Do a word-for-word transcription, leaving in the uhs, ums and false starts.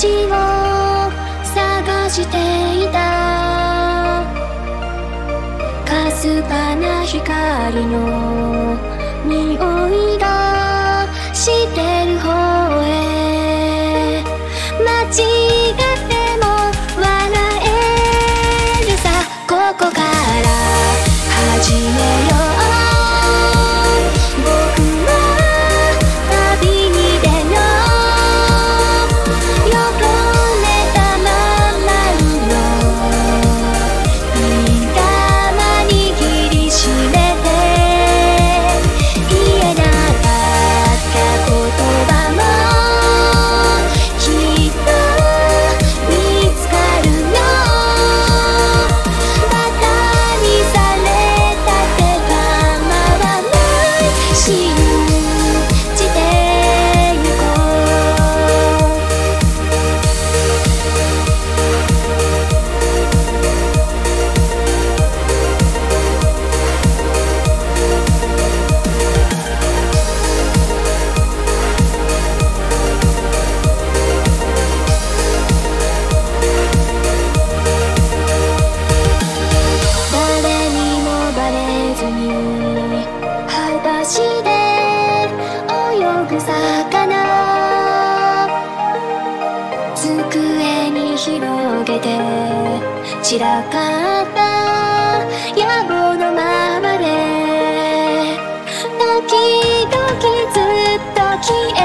Keep